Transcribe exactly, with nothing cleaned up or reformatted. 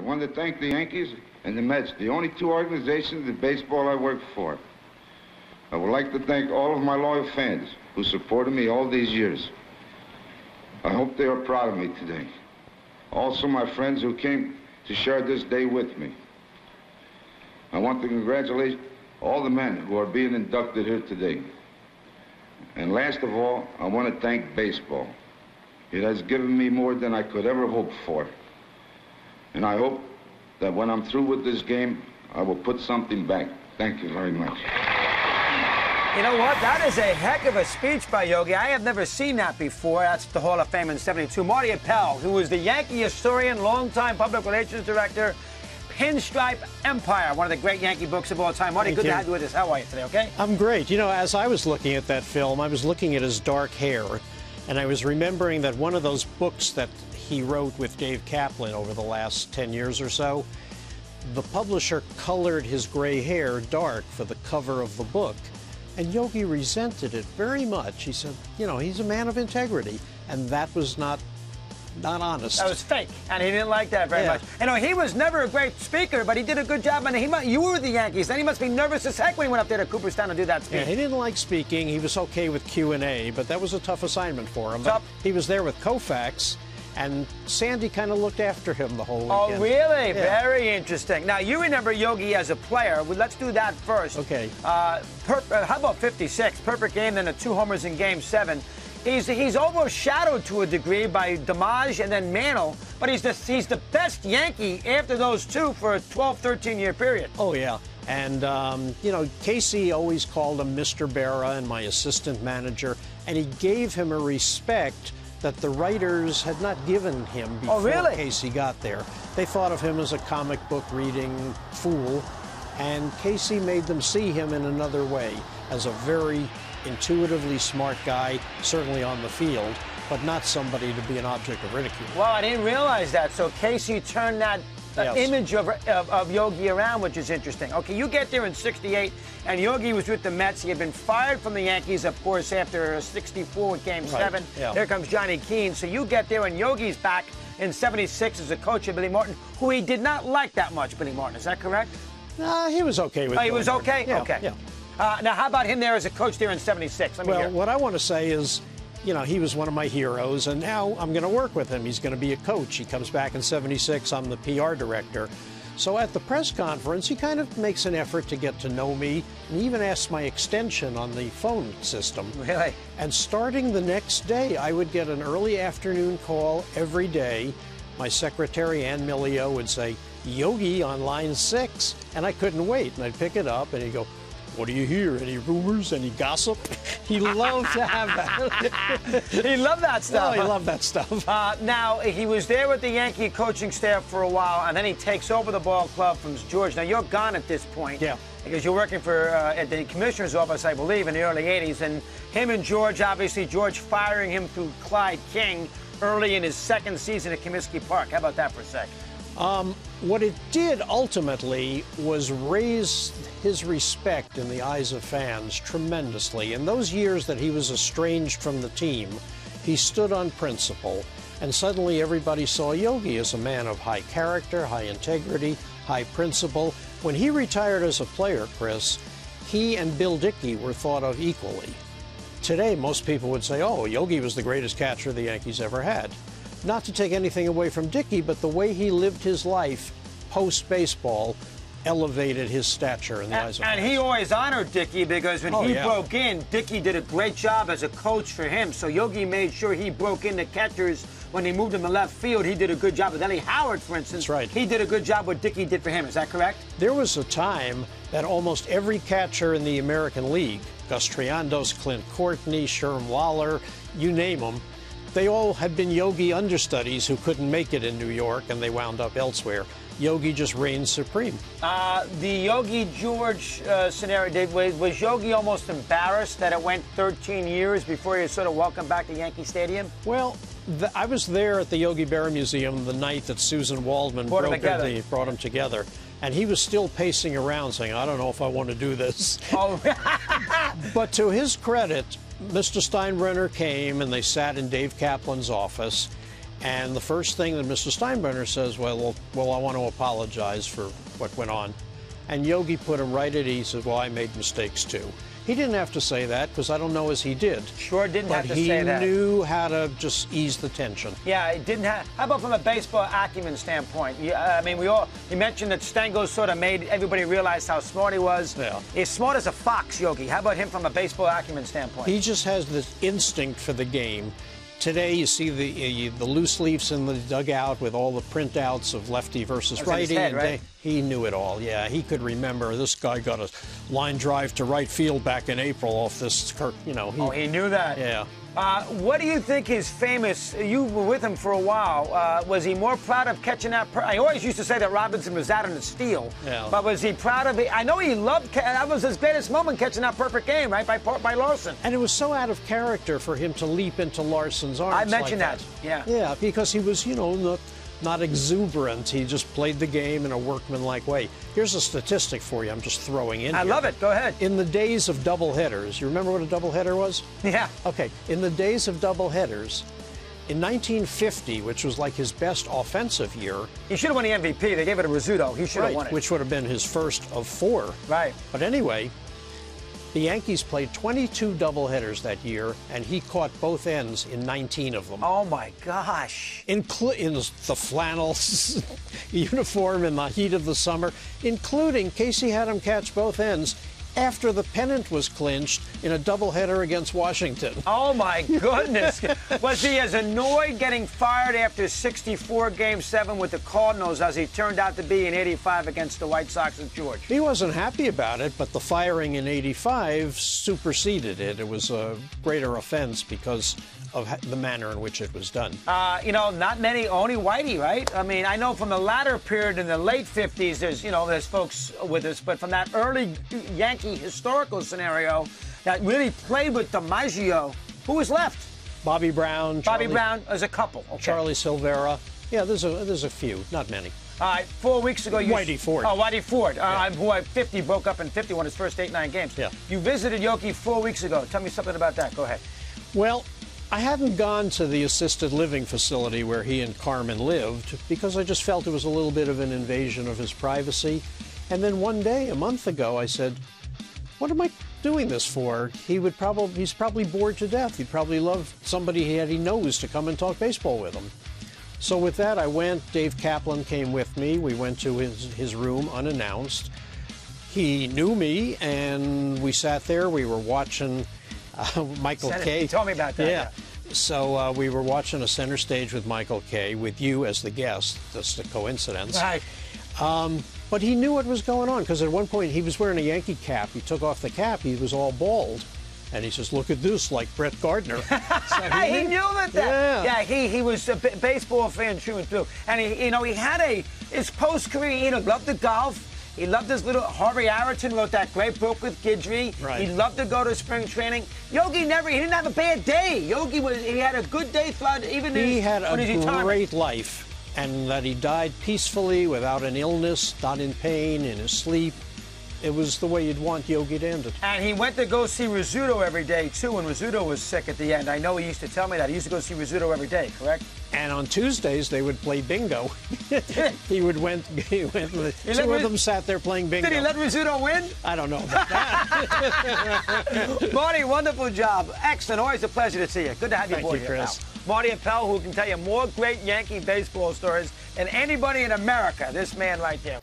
I wanted to thank the Yankees and the Mets, the only two organizations in baseball I work for. I would like to thank all of my loyal fans who supported me all these years. I hope they are proud of me today. Also my friends who came to share this day with me. I want to congratulate all the men who are being inducted here today. And last of all, I want to thank baseball. It has given me more than I could ever hope for. And I hope that when I'm through with this game, I will put something back. Thank you very much. You know what? That is a heck of a speech by Yogi. I have never seen that before. That's the Hall of Fame in seventy-two. Marty Appel, who was the Yankee historian, longtime public relations director, Pinstripe Empire, one of the great Yankee books of all time. Marty, good to have you with us. How are you today, okay? I'm great. You know, as I was looking at that film, I was looking at his dark hair, and I was remembering that one of those books that he wrote with Dave Kaplan over the last ten years or so, the publisher colored his gray hair dark for the cover of the book. And Yogi resented it very much. He said, you know, he's a man of integrity, and that was not not honest. That was fake, and he didn't like that very yeah. much. You know, he was never a great speaker, but he did a good job, and he must, you were the Yankees, then he must be nervous as heck when he went up there to Cooperstown to do that speech. Yeah, he didn't like speaking. He was okay with Q and A, but that was a tough assignment for him. But he was there with Koufax, and Sandy kind of looked after him the whole weekend. Oh, really? Yeah. Very interesting. Now, you remember Yogi as a player. Well, let's do that first. Okay. Uh, per, uh, how about fifty-six? Perfect game, then the two homers in Game seven. He's, he's overshadowed to a degree by Damage and then Mantle, but he's the, he's the best Yankee after those two for a twelve, thirteen-year period. Oh, yeah. And, um, you know, Casey always called him Mister Berra and my assistant manager, and he gave him a respect that the writers had not given him before oh, really? Casey got there. They thought of him as a comic book reading fool, and Casey made them see him in another way, as a very intuitively smart guy, certainly on the field, but not somebody to be an object of ridicule. Well, I didn't realize that, so Casey turned that yes. image of, of, of Yogi around, which is interesting. Okay, you get there in sixty-eight, and Yogi was with the Mets. He had been fired from the Yankees, of course, after sixty-four with Game seven. Yeah. Here comes Johnny Keane. So you get there, and Yogi's back in seventy-six as a coach of Billy Martin, who he did not like that much, Billy Martin. Is that correct? Uh, he was okay with it. Oh, he was okay? Yeah, okay. Yeah. Uh, now, how about him there as a coach there in seventy-six? Let me well, hear. What I want to say is, you know, he was one of my heroes, and now I'm going to work with him. He's going to be a coach. He comes back in seventy-six. I'm the P R director. So at the press conference, he kind of makes an effort to get to know me, and even asks my extension on the phone system. Really? And starting the next day, I would get an early afternoon call every day. My secretary, Ann Milio, would say, Yogi on line six, and I couldn't wait. And I'd pick it up, and he'd go, what do you hear? Any rumors? Any gossip? He loved to have that. He loved that stuff. No, he loved that stuff. Uh, now, he was there with the Yankee coaching staff for a while, and then he takes over the ball club from George. Now, you're gone at this point. Yeah. Because you're working for uh, at the commissioner's office, I believe, in the early eighties. And him and George, obviously, George firing him through Clyde King early in his second season at Comiskey Park. How about that for a second? Um, what it did ultimately was raise his respect in the eyes of fans tremendously. In those years that he was estranged from the team, he stood on principle, and suddenly everybody saw Yogi as a man of high character, high integrity, high principle. When he retired as a player, Chris, he and Bill Dickey were thought of equally. Today, most people would say, oh, Yogi was the greatest catcher the Yankees ever had. Not to take anything away from Dickey, but the way he lived his life post-baseball elevated his stature in the and, eyes of And fans. He always honored Dickey because when oh, he yeah. broke in, Dickey did a great job as a coach for him. So Yogi made sure he broke in the catchers. When he moved him to left field, he did a good job with Ellie Howard, for instance. That's right. He did a good job what Dickey did for him. Is that correct? There was a time that almost every catcher in the American League, Gus Triandos, Clint Courtney, Sherm Waller, you name them, they all had been Yogi understudies who couldn't make it in New York, and they wound up elsewhere. Yogi just reigned supreme. Uh, the Yogi-George uh, scenario, Dave, was Yogi almost embarrassed that it went thirteen years before he was sort of welcomed back to Yankee Stadium? Well, the, I was there at the Yogi Berra Museum the night that Susan Waldman brought, broke him the, brought him together. And he was still pacing around saying, I don't know if I want to do this. Oh. But to his credit, Mister Steinbrenner came, and they sat in Dave Kaplan's office, And the first thing that Mister Steinbrenner says, well, well, I want to apologize for what went on. And Yogi put him right at ease. He says, well, I made mistakes too. He didn't have to say that, because I don't know as he did. Sure didn't have to say that. But he knew how to just ease the tension. Yeah, it didn't have... How about from a baseball acumen standpoint? You, uh, I mean, we all... You mentioned that Stengel sort of made everybody realize how smart he was. Yeah. He's smart as a fox, Yogi. How about him from a baseball acumen standpoint? He just has this instinct for the game. Today, you see the you, the loose leafs in the dugout with all the printouts of lefty versus righty. Head, right? And they, he knew it all. Yeah, he could remember. This guy got a line drive to right field back in April off this. You know. He, oh, he knew that. Yeah. Uh, what do you think is famous? You were with him for a while. Uh, was he more proud of catching that? Per I always used to say that Robinson was out on the steal. Yeah. But was he proud of it? I know he loved. That was his greatest moment, catching that perfect game, right, by by Larson. And it was so out of character for him to leap into Larson's arms. I mentioned like that. that. Yeah. Yeah, because he was, you know, not, not exuberant. He just played the game in a workmanlike way. Here's a statistic for you. I'm just throwing in. I here. love it. Go ahead. In the days of double headers, you remember what a double header was? Yeah. Okay. In the days of double headers, in nineteen fifty, which was like his best offensive year, he should have won the M V P. They gave it to Rizzuto. He should right, have won it, which would have been his first of four. Right. But anyway, the Yankees played twenty-two doubleheaders that year, and he caught both ends in nineteen of them. Oh, my gosh. Inclu in the flannel uniform in the heat of the summer, including Casey had him catch both ends after the pennant was clinched in a doubleheader against Washington. Oh, my goodness. Was he as annoyed getting fired after sixty-four Game seven with the Cardinals as he turned out to be in eighty-five against the White Sox and George? He wasn't happy about it, but the firing in eighty-five superseded it. It was a greater offense because of the manner in which it was done. Uh, you know, not many, only Whitey, right? I mean, I know from the latter period in the late fifties, there's, you know, there's folks with us, but from that early Yankee historical scenario that really played with DiMaggio, who was left? Bobby Brown. Charlie, Bobby Brown as a couple. Okay. Charlie Silvera. Yeah, there's a, there's a few, not many. All right, four weeks ago, you... Whitey Ford. Oh, Whitey Ford, yeah. uh, who at fifty broke up in fifty-one, his first eight, nine games. Yeah. You visited Yogi four weeks ago. Tell me something about that. Go ahead. Well, I hadn't gone to the assisted living facility where he and Carmen lived because I just felt it was a little bit of an invasion of his privacy. And then one day, a month ago, I said, what am I doing this for? He would probably, he's probably bored to death. He'd probably love somebody that he knows to come and talk baseball with him. So with that, I went. Dave Kaplan came with me. We went to his, his room unannounced. He knew me, and we sat there. We were watching... Uh, Michael Kay. He told me about that. Yeah. yeah. So uh, we were watching a center stage with Michael Kay, with you as the guest. That's a coincidence. Right. Um, but he knew what was going on, because at one point he was wearing a Yankee cap. He took off the cap. He was all bald. And he says, look at this, like Brett Gardner. So he, he knew that. Yeah, yeah he, he was a b baseball fan true and true. And, he, you know, he had a, his post-career, you know, loved the golf. He loved his little... Harvey Arrington wrote that great book with Guidry. Right. He loved to go to spring training. Yogi never... He didn't have a bad day. Yogi was... He had a good day throughout even his... He had a great life, and that he died peacefully, without an illness, not in pain, in his sleep. It was the way you'd want Yogi to end it. And he went to go see Rizzuto every day, too, when Rizzuto was sick at the end. I know he used to tell me that. He used to go see Rizzuto every day, correct? And on Tuesdays, they would play bingo. he would went, he went, the he two of them sat there playing bingo. Did he let Rizzuto win? I don't know about that. Marty, wonderful job. Excellent. Always a pleasure to see you. Good to have you aboard here, pal. Marty Appel, who can tell you more great Yankee baseball stories than anybody in America. This man right there.